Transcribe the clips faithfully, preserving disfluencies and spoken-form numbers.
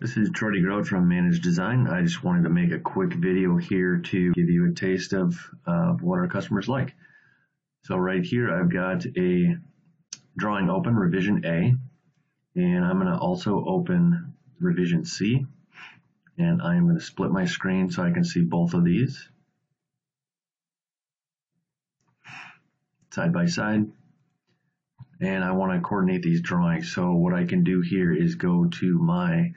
This is Jordy Grode from Managed Design. I just wanted to make a quick video here to give you a taste of uh, what our customers like. So right here I've got a drawing open, revision A, and I'm going to also open revision C, and I'm going to split my screen so I can see both of these side by side. And I want to coordinate these drawings. So what I can do here is go to my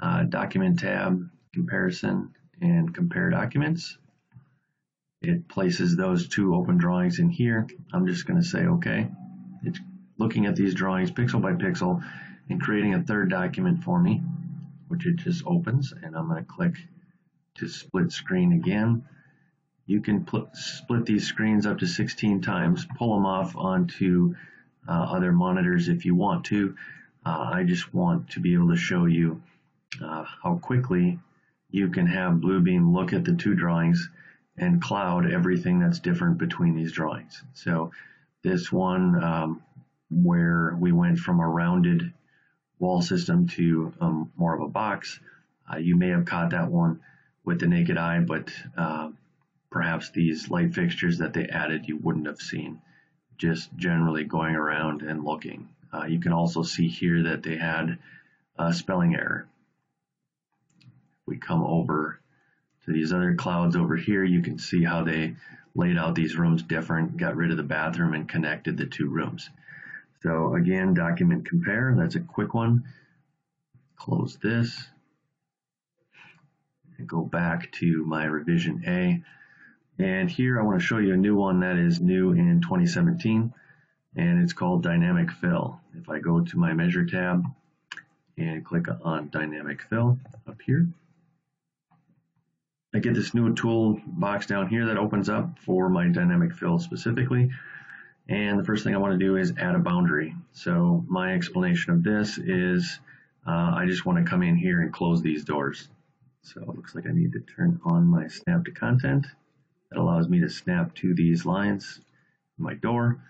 uh, document tab, comparison, and compare documents. It places those two open drawings in here. I'm just going to say okay. It's looking at these drawings pixel by pixel and creating a third document for me, which it just opens, and I'm going to click to split screen again. You can split these screens up to sixteen times, pull them off onto Uh, other monitors if you want to. Uh, I just want to be able to show you uh, how quickly you can have Bluebeam look at the two drawings and cloud everything that's different between these drawings. So this one um, where we went from a rounded wall system to um, more of a box, uh, you may have caught that one with the naked eye, but uh, perhaps these light fixtures that they added you wouldn't have seen just generally going around and looking. Uh, you can also see here that they had a spelling error. We come over to these other clouds over here, you can see how they laid out these rooms different, got rid of the bathroom and connected the two rooms. So again, document compare, that's a quick one. Close this and go back to my revision A. And here I want to show you a new one that is new in twenty seventeen, and it's called Dynamic Fill. If I go to my Measure tab and click on Dynamic Fill up here, I get this new tool box down here that opens up for my Dynamic Fill specifically. And the first thing I want to do is add a boundary. So my explanation of this is uh, I just want to come in here and close these doors. So it looks like I need to turn on my Snap to Content. That allows me to snap to these lines, my door.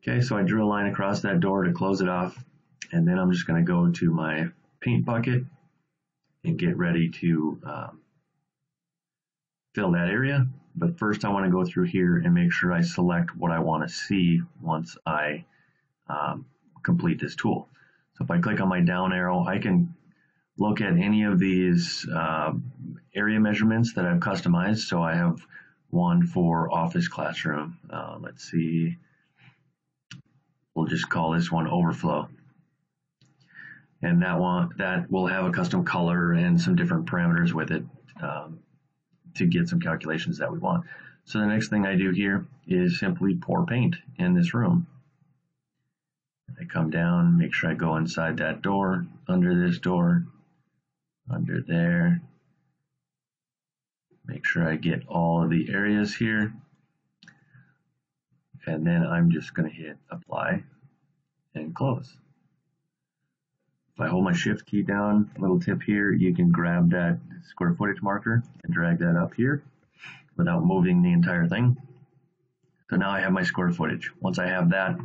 Okay, so I drew a line across that door to close it off, and then I'm just going to go to my paint bucket and get ready to um, fill that area. But first I want to go through here and make sure I select what I want to see once I um, complete this tool. So if I click on my down arrow, I can look at any of these uh, area measurements that I've customized. So I have one for office classroom. Uh, let's see, we'll just call this one overflow. And that one, that will have a custom color and some different parameters with it um, to get some calculations that we want. So the next thing I do here is simply pour paint in this room. I come down, make sure I go inside that door, under this door, under there. Make sure I get all of the areas here, and then I'm just going to hit apply and close. If I hold my shift key down, little tip here, you can grab that square footage marker and drag that up here without moving the entire thing. So now I have my square footage. Once I have that,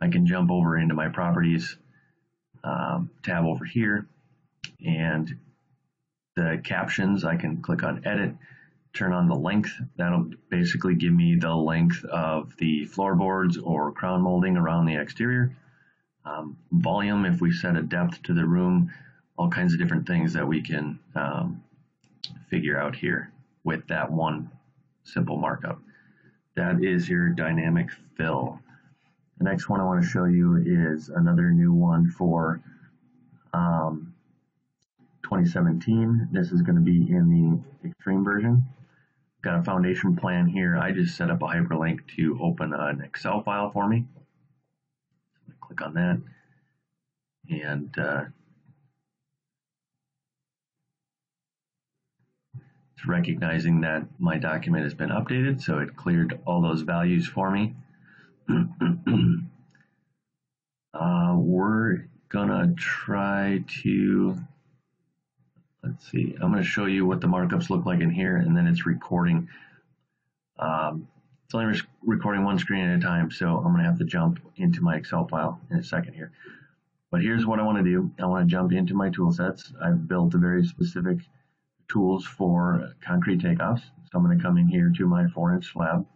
I can jump over into my properties um, tab over here, and the captions, I can click on edit, turn on the length. That'll basically give me the length of the floorboards or crown molding around the exterior. Um, volume, if we set a depth to the room, all kinds of different things that we can um, figure out here with that one simple markup. That is your dynamic fill. The next one I want to show you is another new one for um, twenty seventeen. This is going to be in the eXtreme version. Got a foundation plan here. I just set up a hyperlink to open an Excel file for me. So I click on that, and uh, it's recognizing that my document has been updated, so it cleared all those values for me. uh, we're gonna try to, let's see, I'm gonna show you what the markups look like in here, and then it's recording. Um, it's only rec recording one screen at a time, so I'm gonna have to jump into my Excel file in a second here. But here's what I want to do. I want to jump into my tool sets. I've built a very specific tools for concrete takeoffs. So I'm going to come in here to my four inch slab,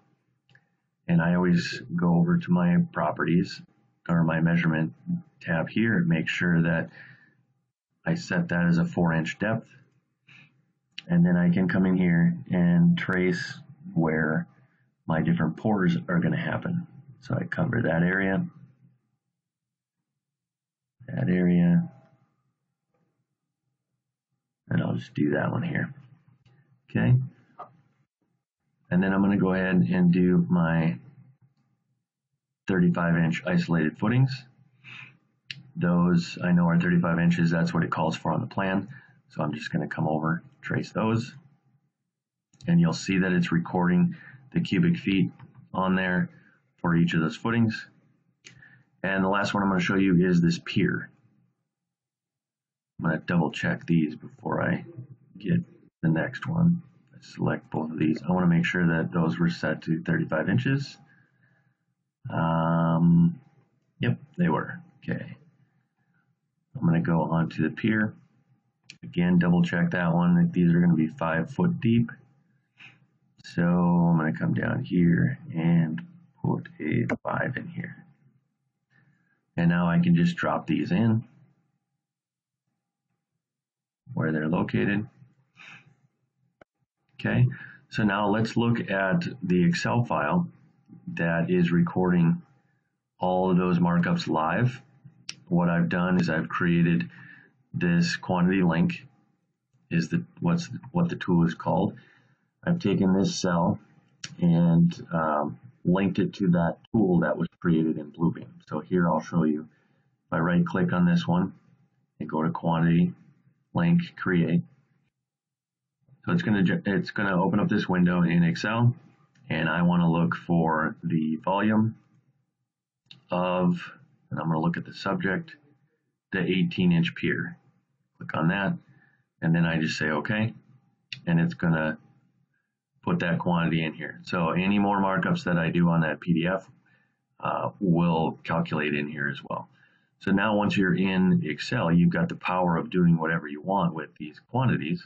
and I always go over to my properties or my measurement tab here and make sure that I set that as a four inch depth. And then I can come in here and trace where my different pours are going to happen. So I cover that area, that area, and I'll just do that one here. Okay. And then I'm going to go ahead and do my thirty-five inch isolated footings. Those I know are thirty-five inches. That's what it calls for on the plan. So I'm just going to come over, trace those, and you'll see that it's recording the cubic feet on there for each of those footings. And the last one I'm going to show you is this pier. I'm going to double check these before I get the next one. I select both of these. I want to make sure that those were set to thirty-five inches. Um, yep, they were. Okay. I'm going to go onto the pier. Again, double check that one. These are going to be five foot deep. So I'm going to come down here and put a five in here. And now I can just drop these in where they're located. Okay, so now let's look at the Excel file that is recording all of those markups live. What I've done is I've created this quantity link, is the what's what the tool is called. I've taken this cell and um, linked it to that tool that was created in Bluebeam. So here I'll show you. If I right click on this one and go to Quantity Link Create, so it's going to it's going to open up this window in Excel, and I want to look for the volume of, and I'm going to look at the subject, the eighteen inch pier. Click on that, and then I just say OK, and it's going to put that quantity in here. So any more markups that I do on that P D F uh, will calculate in here as well. So now once you're in Excel, you've got the power of doing whatever you want with these quantities.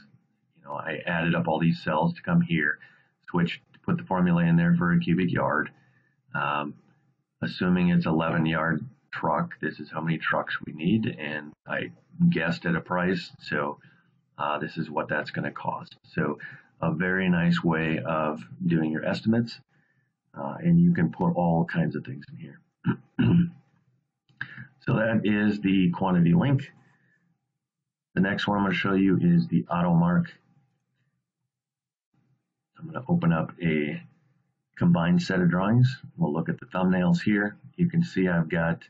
You know, I added up all these cells to come here, switch, put the formula in there for a cubic yard. Um, assuming it's eleven yard truck, this is how many trucks we need, and I guessed at a price, so uh, this is what that's going to cost. So a very nice way of doing your estimates, uh, and you can put all kinds of things in here. So that is the quantity link. The next one I'm going to show you is the auto mark. I'm going to open up a combined set of drawings. We'll look at the thumbnails here. You can see I've got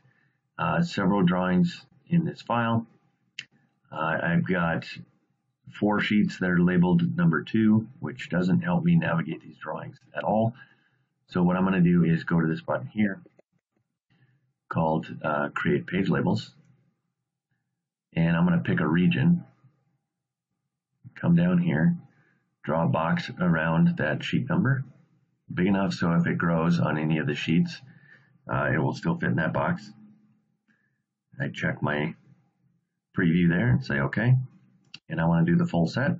uh, several drawings in this file. Uh, I've got four sheets that are labeled number two, which doesn't help me navigate these drawings at all. So what I'm going to do is go to this button here called uh, Create Page Labels, and I'm going to pick a region, come down here, draw a box around that sheet number, big enough so if it grows on any of the sheets, uh, it will still fit in that box. I check my preview there and say OK. And I want to do the full set.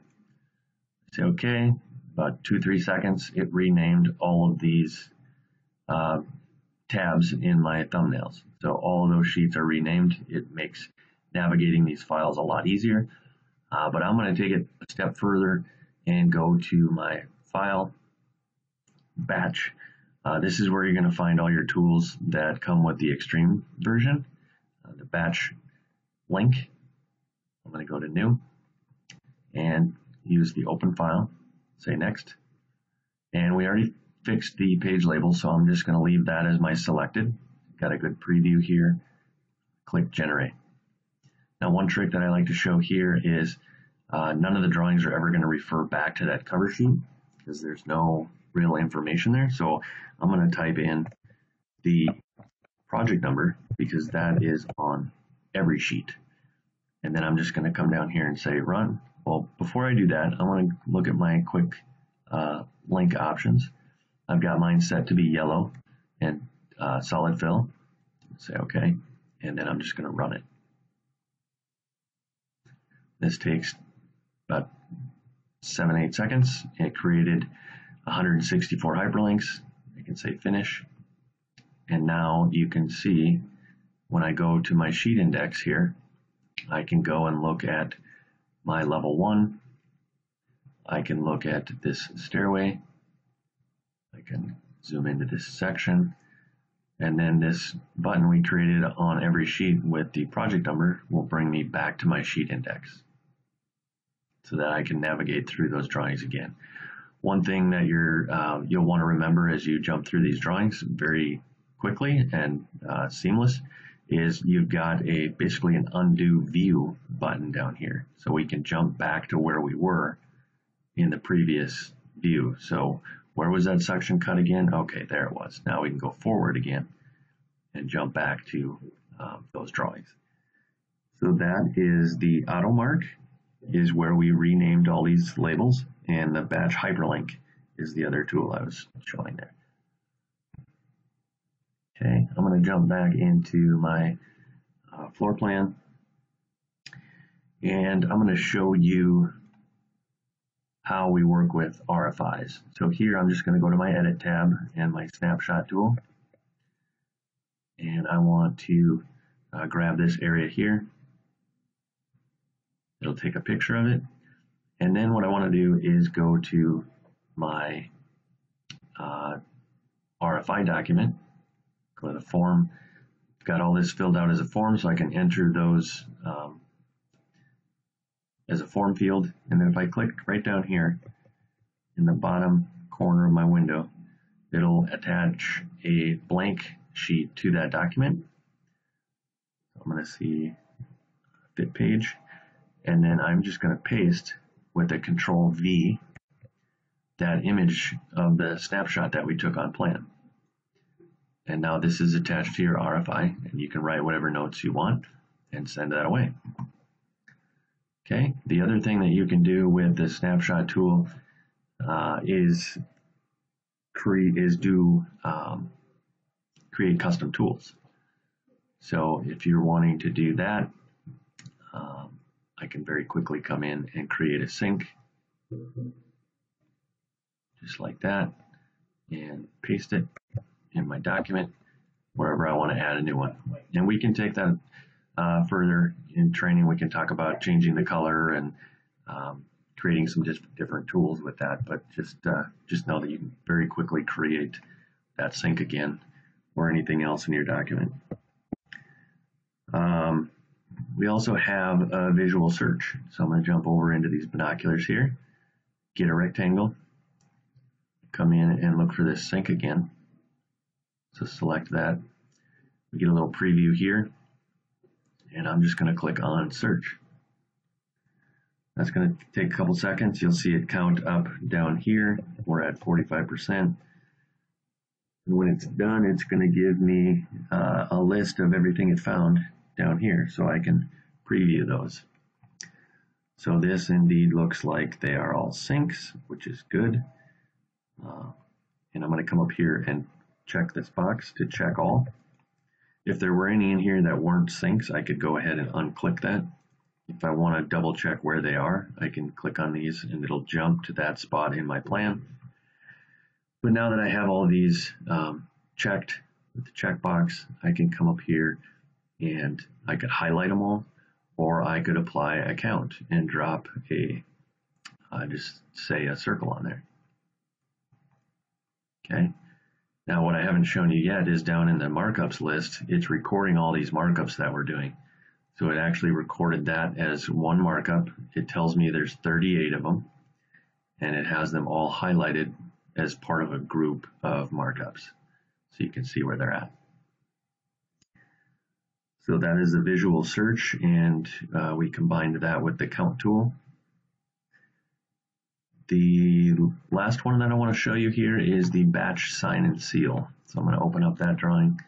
Say OK. About two, three seconds, it renamed all of these uh, tabs in my thumbnails. So all of those sheets are renamed. It makes navigating these files a lot easier. Uh, but I'm going to take it a step further and go to my file, Batch. Uh, this is where you're going to find all your tools that come with the eXtreme version, uh, the Batch link. I'm going to go to New and use the open file, say next, and we already fixed the page label, so I'm just going to leave that as my selected. Got a good preview here, click generate. Now one trick that I like to show here is uh, none of the drawings are ever going to refer back to that cover sheet because there's no real information there, so I'm going to type in the project number because that is on every sheet, and then I'm just going to come down here and say run. Well, before I do that, I want to look at my quick uh, link options. I've got mine set to be yellow and uh, solid fill. Say OK, and then I'm just going to run it. This takes about seven, eight seconds. It created one hundred sixty-four hyperlinks. I can say finish. And now you can see when I go to my sheet index here, I can go and look at my level one. I can look at this stairway. I can zoom into this section. And then this button we created on every sheet with the project number will bring me back to my sheet index so that I can navigate through those drawings again. One thing that you're, uh, you'll want to remember as you jump through these drawings very quickly and uh, seamless is you've got a basically an undo view button down here. So we can jump back to where we were in the previous view. So where was that section cut again? Okay, there it was. Now we can go forward again and jump back to um, those drawings. So that is the auto mark is where we renamed all these labels, and the batch hyperlink is the other tool I was showing there. Okay, I'm going to jump back into my uh, floor plan, and I'm going to show you how we work with R F Is. So here I'm just going to go to my edit tab and my snapshot tool, and I want to uh, grab this area here. It'll take a picture of it, and then what I want to do is go to my uh, R F I document, go to the form. I've got all this filled out as a form, so I can enter those um, as a form field. And then if I click right down here in the bottom corner of my window, it'll attach a blank sheet to that document. I'm going to see fit page, and then I'm just going to paste with a control V that image of the snapshot that we took on plan. And now this is attached to your R F I, and you can write whatever notes you want and send that away. Okay, the other thing that you can do with the snapshot tool uh, is create is do um, create custom tools. So if you're wanting to do that, um, I can very quickly come in and create a sync just like that and paste it in my document wherever I want to add a new one. And we can take that Uh, further in training. We can talk about changing the color and um, creating some just different tools with that, but just uh, just know that you can very quickly create that sync again or anything else in your document. Um, we also have a visual search, so I'm going to jump over into these binoculars here, get a rectangle, come in and look for this sync again. So select that. We get a little preview here, and I'm just going to click on search. That's going to take a couple seconds. You'll see it count up down here. We're at forty-five percent. When it's done, it's going to give me uh, a list of everything it found down here, so I can preview those. So this indeed looks like they are all syncs, which is good. Uh, and I'm going to come up here and check this box to check all. If there were any in here that weren't syncs, I could go ahead and unclick that. If I want to double check where they are, I can click on these and it'll jump to that spot in my plan. But now that I have all these um, checked with the checkbox, I can come up here and I could highlight them all, or I could apply a count and drop a, uh, just say a circle on there. Okay. Now, what I haven't shown you yet is down in the markups list, it's recording all these markups that we're doing. So it actually recorded that as one markup. It tells me there's thirty-eight of them, and it has them all highlighted as part of a group of markups. So you can see where they're at. So that is the visual search, and uh, we combined that with the count tool. The last one that I want to show you here is the batch sign and seal. So I'm going to open up that drawing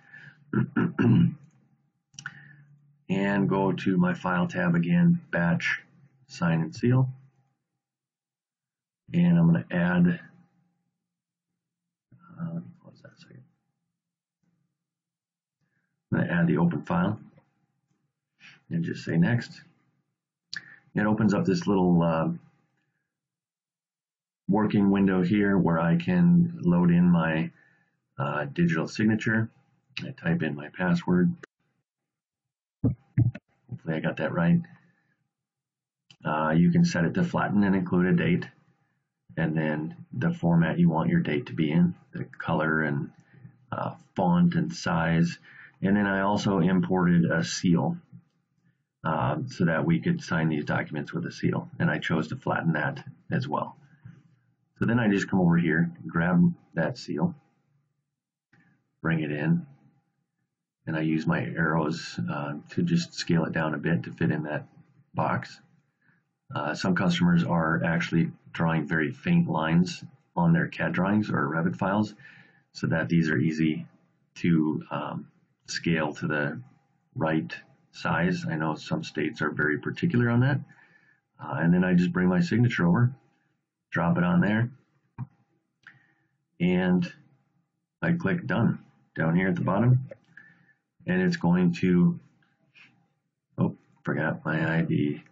and go to my file tab again, batch sign and seal. And I'm going to add, uh, let me close that a second. I'm going to add the open file and just say next. it opens up this little uh, working window here where I can load in my uh, digital signature. I type in my password. Hopefully I got that right. Uh, you can set it to flatten and include a date, and then the format you want your date to be in, the color and uh, font and size. And then I also imported a seal uh, so that we could sign these documents with a seal, and I chose to flatten that as well. So then I just come over here, grab that seal, bring it in, and I use my arrows uh, to just scale it down a bit to fit in that box. Uh, some customers are actually drawing very faint lines on their C A D drawings or Revit files, so that these are easy to um, scale to the right size. I know some states are very particular on that. Uh, and then I just bring my signature over, drop it on there, and I click done down here at the bottom, and it's going to, oh, forgot my I D.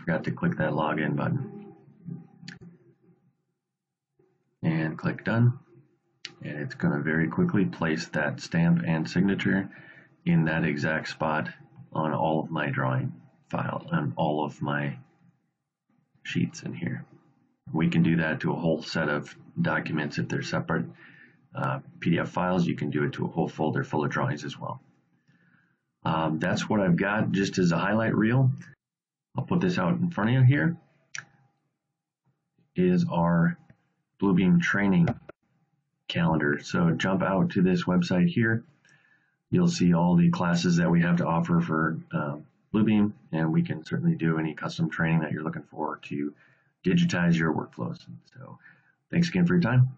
Forgot to click that login button, and click done, and it's going to very quickly place that stamp and signature in that exact spot on all of my drawing file, on all of my sheets in here. We can do that to a whole set of documents if they're separate uh, P D F files. You can do it to a whole folder full of drawings as well. Um, that's what I've got just as a highlight reel. I'll put this out in front of you here, is our Bluebeam training calendar. So jump out to this website here. You'll see all the classes that we have to offer for uh, Bluebeam, and we can certainly do any custom training that you're looking for to digitize your workflows. So thanks again for your time.